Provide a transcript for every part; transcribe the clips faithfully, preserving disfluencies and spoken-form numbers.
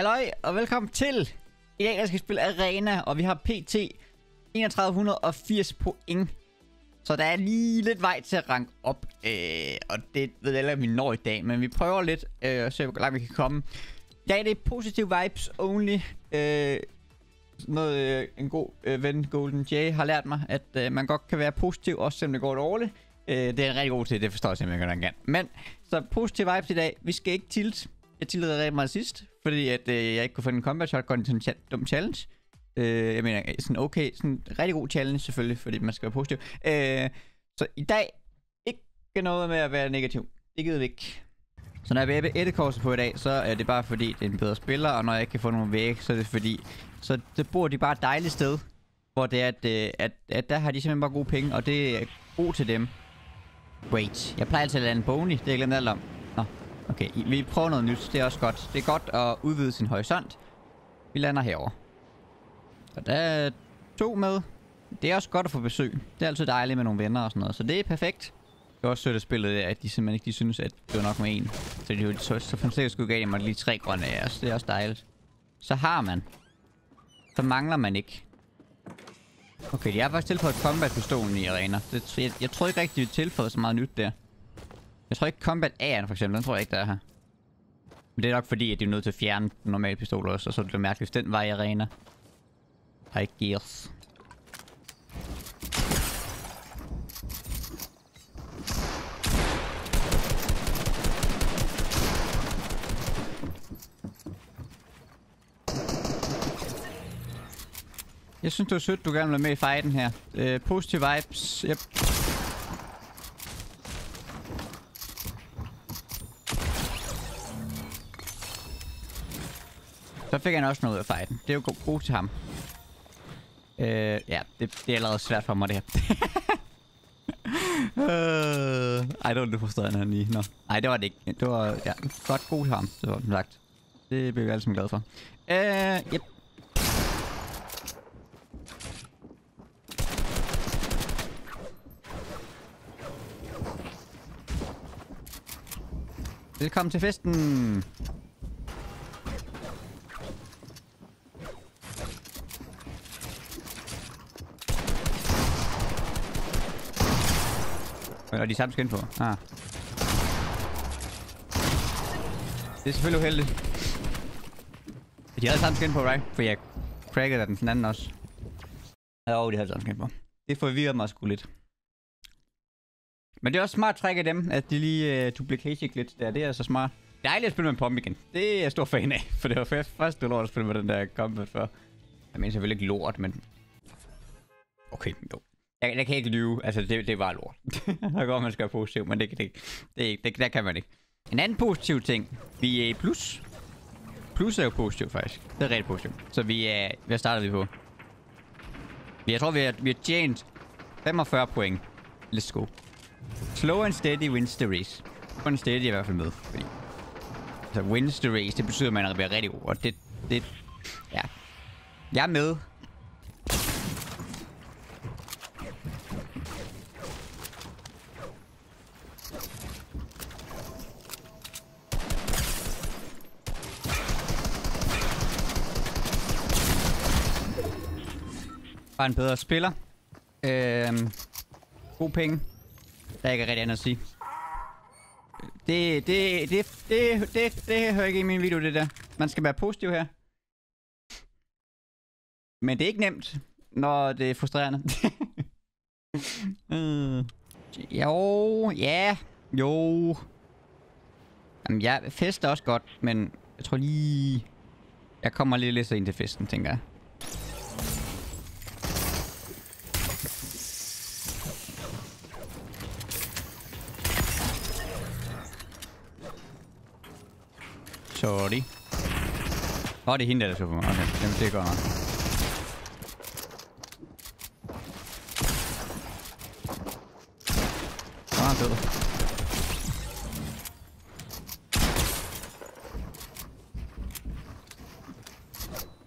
Halløj og velkommen til. I dag skal vi spille Arena, og vi har pt tre tusind et hundrede og firs point. Så der er lige lidt vej til at ranke op, øh, og det ved jeg ikke, om vi når i dag, men vi prøver lidt, øh, og ser hvor langt vi kan komme. I dag er det positive vibes only. Øh, noget øh, en god øh, ven, GoldenJ, har lært mig, at øh, man godt kan være positiv, også selvom det går dårligt. Øh, det er en rigtig god til, det forstår jeg simpelthen godt, han kan. Men, så positive vibes i dag. Vi skal ikke tilt. Jeg tiltede rigtig meget sidst, fordi at, øh, jeg ikke kunne finde en combat shotgun i sådan en ch dum challenge. Øh, jeg mener, sådan okay, sådan en rigtig god challenge selvfølgelig, fordi man skal være positiv. Øh, så i dag, ikke noget med at være negativ. Det gider vi ikke. Så når jeg vil have ettekorset på i dag, så er det bare fordi, det er en bedre spiller, og når jeg ikke kan få nogen væk, så er det fordi, så det bor de bare et dejligt sted, hvor det er, at, øh, at, at der har de simpelthen bare gode penge, og det er god til dem. Wait, jeg plejer altid at lade en boney, det har jeg glemt alt om. Nå. Okay, vi prøver noget nyt. Det er også godt. Det er godt at udvide sin horisont. Vi lander herover. Og der er to med. Det er også godt at få besøg. Det er altid dejligt med nogle venner og sådan noget. Så det er perfekt. Det er også sødt at spillet, at de simpelthen ikke de synes, at det var nok med en. Så de så, så fandt jeg sgu gav mig lige tre grønne af os. Det er også dejligt. Så har man. Så mangler man ikke. Okay, jeg har faktisk tilføjet combat-pistolen i Arena. Det, jeg, jeg tror ikke rigtig, de tilføjede så meget nyt der. Jeg tror ikke combat A'en for eksempel, den tror jeg ikke der er her. Men det er nok fordi, at de er nødt til at fjerne den normale pistol også, og så er det mærkeligt, hvis den var i Arena. I guess. Jeg synes det var sødt, du gerne vil være med i fighten her. Øh, positive vibes, yep. Så fik han også noget ud af fighten. Det er jo god til ham. Øh, ja, det, det er allerede svært for mig, det her. øh, ej, det var lidt frustrerende, han lige. Nå. Ej, det var det ikke. Det var ja, godt god til ham, det var som sagt. Det blev jeg altid glad for. Øh, yep. Velkommen til festen! Og de samme skin på. Ah. Det er selvfølgelig uheldigt. De havde samme skin på, right? For jeg crackede den, den anden også. Ja, oh, de havde samme skin på. Det forvirrer mig sgu lidt. Men det er også smart træk af dem, at de lige uh, duplication glitch der. Det er så smart. Dejligt at spille med en pump igen. Det er jeg stor fan af. For det var først lort at spille med den der combat før. Jeg mener selvfølgelig ikke lort, men... Okay, jo. Jeg, jeg kan ikke lyve, altså det, det var lort. Der går man skal være positiv, men det, det, det, det, der kan man ikke. En anden positiv ting, vi er i plus. Plus er jo positiv faktisk, det er rigtig positivt. Så vi er, hvad startede vi på? Jeg tror vi har, vi har tjent femogfyrre point. Let's go. Slow and steady wins the race. Slow and steady er i hvert fald med. Fordi. Så wins the race, det betyder at man bliver rigtig god, og det, det, ja. Jeg er med. Bare en bedre spiller. Øhm, god penge. Der er ikke rigtig andet at sige. Det, det, det, det, det, det, det hører ikke i min video, det der. Man skal være positiv her. Men det er ikke nemt, når det er frustrerende. øh, jo, ja, jo. Jamen, jeg fester også godt, men jeg tror lige... Jeg kommer lige lidt så ind til festen, tænker jeg. Sorry. Åh, oh, det er hende, der så på mig. Okay, jamen, det er godt nok. Åh, han døde.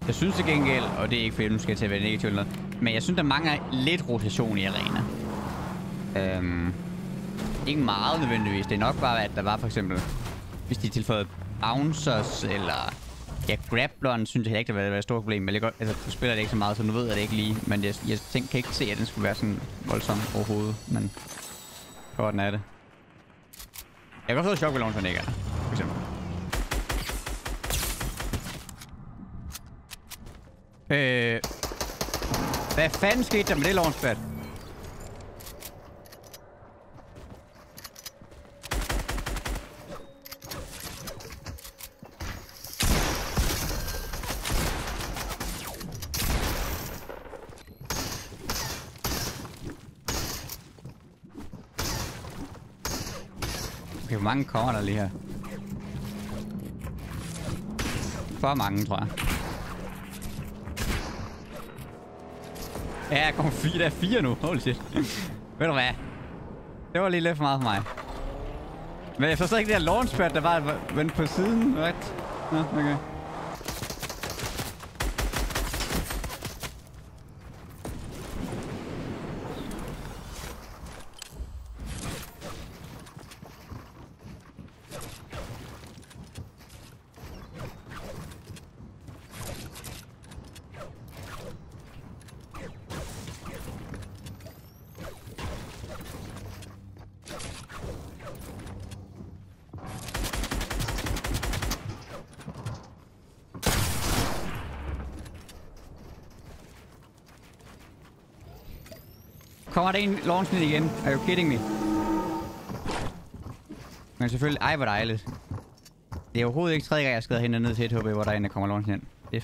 Jeg synes til gengæld, og det er ikke fordi, nu skal jeg til at være negativ eller noget, men jeg synes, der mangler lidt rotation i Arena. Øhm, ikke meget nødvendigvis. Det er nok bare, at der var for eksempel, hvis de tilføjede bouncers eller Ja, grabbleren synes jeg heller ikke, det ville være et stort problem. Men jeg godt, altså, du spiller det ikke så meget, så nu ved jeg det ikke lige. Men jeg, jeg tænker, kan ikke se, at den skulle være sådan voldsom overhovedet. Men prøver den af det. Jeg kan godt få chokballon, hvis den ikke er der, for eksempel. Øh... Hvad fanden skete der med det launchpad? Hvor mange kommer der lige her? For mange, tror jeg. Ja, jeg kommer fire. Der er fire nu. Holy shit. Ved du hvad? Det var lige lidt for meget for mig. Men jeg forstår ikke det her launchpad, der bare vendte på siden. Right? Nå, okay. Kommer der en launchen igen? Are you kidding me? Men selvfølgelig... Ej, hvor dejligt. Det er overhovedet ikke tredje gang, jeg skal hente ned til et H B, hvor der er en, der kommer launchen ind. Det er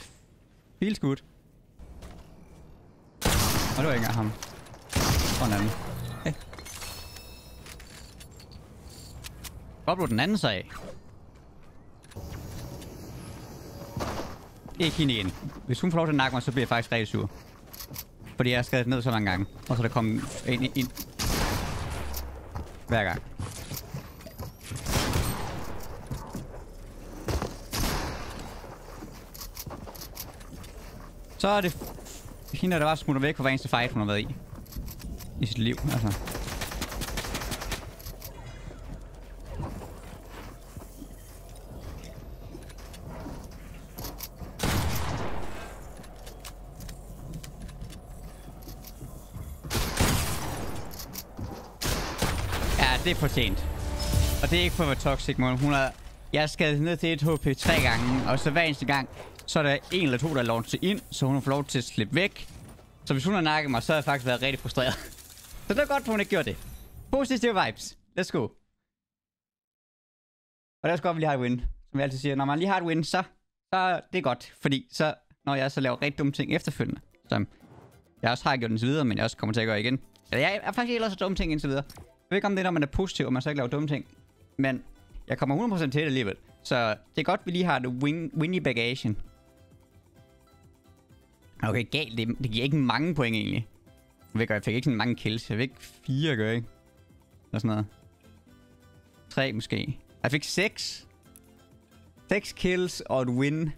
feels good. Og det var ikke engang ham. Og en anden. Hey. Hvor blev den anden så af? Ikke hende igen. Hvis hun får lov til at nakke mig, så bliver jeg faktisk rigtig sur. Fordi jeg har skadet ned så mange gange, og så der kom ind, ind, ind. Hver gang. Så er det hende, der bare smutter væk fra hver eneste fight, hun har været i. I sit liv, altså. Det er fortjent. Og det er ikke for at være toxic, men hun har... Jeg har skadet ned til et H P tre gange, og så hver eneste gang, så er der en eller to, der launcher ind, så hun har fået lov til at slippe væk. Så hvis hun har nakket mig, så har jeg faktisk været rigtig frustreret. Så det er godt, for hun ikke gjorde det. Positive vibes. Let's go. Og det er også godt, at vi lige har et win. Som jeg altid siger, når man lige har et win, så... Så det er godt, fordi så... Når jeg så laver rigtig dumme ting efterfølgende, som... Jeg også har gjort indtil videre, men jeg også kommer til at gøre igen. Eller jeg er faktisk ellers så dumme ting indtil videre. Jeg ved ikke om det er, når man er positiv, og man så ikke laver dumme ting. Men jeg kommer hundrede procent til det alligevel. Så det er godt, vi lige har det win i bagagen. Okay, galt. Det, det giver ikke mange point egentlig. Jeg, ikke, jeg fik ikke sådan mange kills. Jeg fik fire, gør jeg ikke? Eller sådan noget. Tre måske. Jeg fik seks. Seks kills og et win.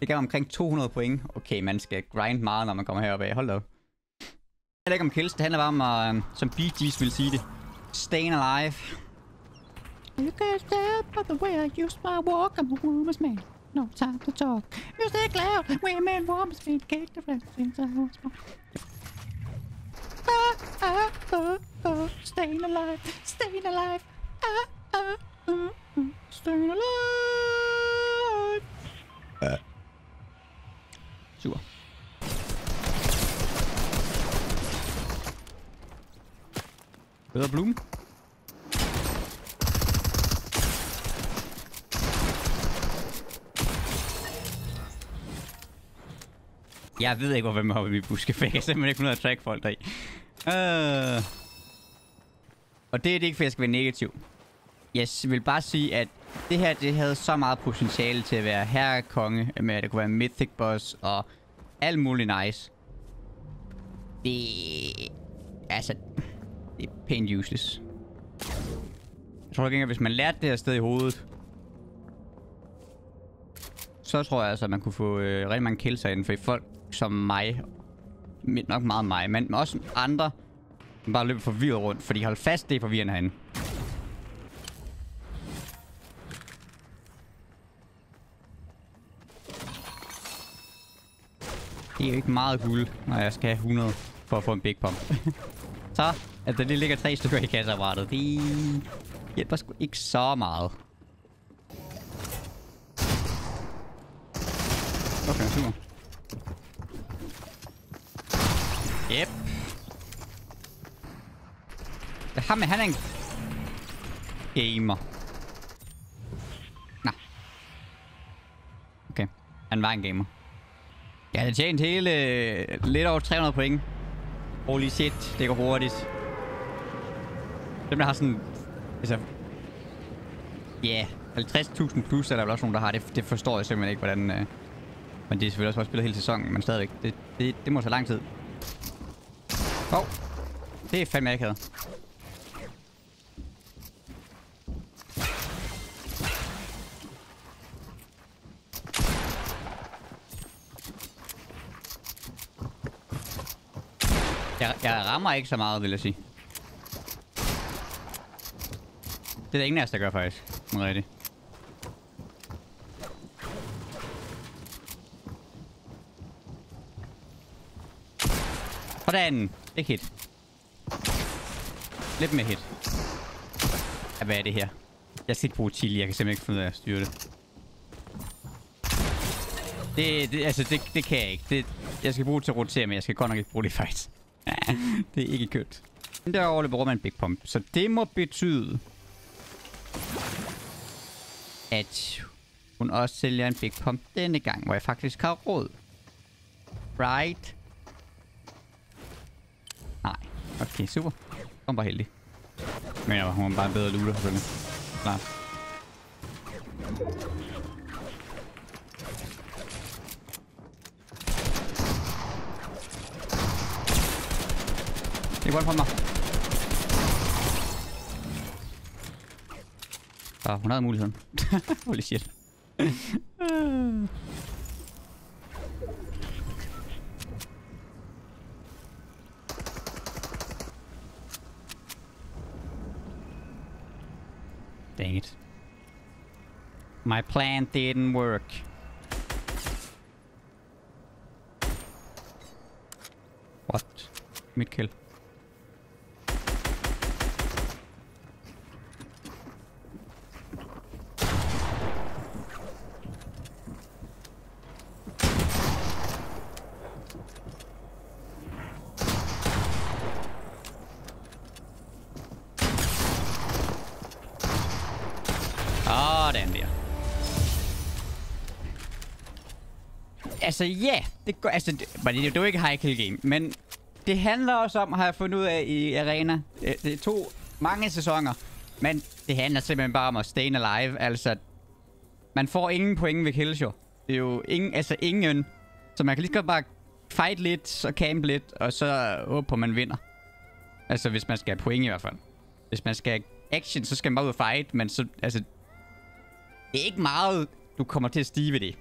Det gav omkring to hundrede point. Okay, man skal grind meget, når man kommer heroppe af. Hold da op. Det handler ikke om kills, det handler bare om, at, um, som Bee Gees ville sige det. Staying alive. You can't stop by the way I use my walk. I'm a woman's man. No time to talk. Music loud. Women, woman's man. Kick the flames into the house. Ah, ah, ah, ah. Staying alive. Staying alive. Ah, ah, ah, ah. Staying alive. Uh. Super. Bedre bloom. Jeg ved ikke, hvorfor man hopper i buske, for jeg kan simpelthen ikke finde ud af at track folk deri. Øh. Og det er det ikke, for jeg skal være negativ. Jeg vil bare sige, at det her, det havde så meget potentiale til at være herrekonge, med at det kunne være mythic boss og alt muligt nice. Det... Altså... Det er pænt useless. Jeg tror ikke, at hvis man lærte det her sted i hovedet, så tror jeg altså, at man kunne få øh, rigtig mange kills herinde. For folk som mig, nok meget mig, men også andre, som bare løber forvirret rundt. Fordi hold fast, det er forvirrende herinde. giver ikke meget guld, når jeg skal have hundrede for at få en big pump. Så, altså det ligger tre stykker i kasseapparatet. Det hjælper sgu ikke så meget. Okay, super. Yep. Ham, han er en gamer. Nå. Okay, han var en gamer. Jeg havde tjent hele uh, lidt over tre hundrede point. Holy shit, det går hurtigt. Dem der har sådan, altså, ja, yeah, halvtreds tusind plus er der vel også nogen der har det. Det forstår jeg simpelthen ikke hvordan. Uh, men det er selvfølgelig også bare spillet hele sæsonen, men stadigvæk. Det, det, det må tage lang tid. Åh, oh, det er fandme akavet. Jeg, jeg rammer ikke så meget, vil jeg sige. Det er der ingen af os, der gør faktisk. Rigtigt. Sådan. Ikke hit. Lidt mere hit. Ja, hvad er det her? Jeg skal ikke bruge chili. Jeg kan simpelthen ikke finde ud af at styre det. Det, det altså, det, det kan jeg ikke. Det, jeg skal bruge det til at rotere, men jeg skal godt nok ikke bruge det faktisk. Det er ikke kønt. Den der overløb bruger man en big pump, så det må betyde, at hun også sælger en big pump denne gang, hvor jeg faktisk har råd. Right? Nej. Okay, super. Hun var heldig. Men jeg var, hun var bare en bedre looter, selvfølgelig. Klart. Det er godt mig. Så hun havde muligheden. Holy shit. Dang it. My plan didn't work. What? Mid kill. Altså ja, yeah, det går, altså det, det, det er jo ikke high kill game, men det handler også om, har jeg fundet ud af i Arena, det, det er to, mange sæsoner, men det handler simpelthen bare om at stay alive, altså man får ingen point ved kills jo, det er jo ingen, altså ingen, så man kan lige godt bare fight lidt, så camp lidt, og så håber på man vinder, altså hvis man skal have point i hvert fald, hvis man skal have action, så skal man bare ud og fight, men så, altså, det er ikke meget, du kommer til at stige ved det.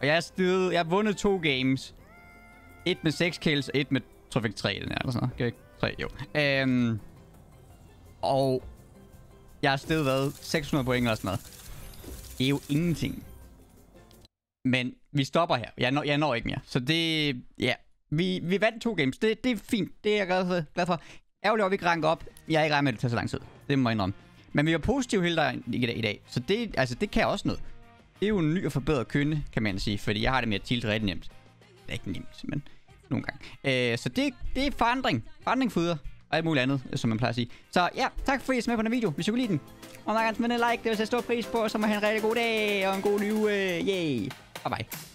Og jeg har jeg har vundet to games. Et med seks kills, og et med trafik tre, den her, eller sådan noget. tre, jo. Øhm, og jeg har steget, hvad, seks hundrede point eller sådan noget. Det er jo ingenting. Men vi stopper her. Jeg når, jeg når ikke mere. Så det, ja. Vi, vi vandt to games. Det, det er fint. Det er jeg glad for. for. Ærgerligt, at vi ikke ranker op. Jeg er ikke regnet med, at det tager så lang tid. Det må jeg indrømme. Men vi var positive hele dagen i dag. Så det, altså, det kan også noget. Det er jo en ny og forbedret Kynde, kan man sige, fordi jeg har det med at tilte rigtig nemt. Det er ikke nemt, men nogle gange. Øh, så det, det er forandring. Forandring føder og alt muligt andet, som man plejer at sige. Så ja, tak fordi I så med på den video. Hvis I kunne lide den, og meget gerne smid en like, det vil sætte stor pris på, og så må I have en rigtig god dag og en god uge. Yay! Yeah. Bye bye.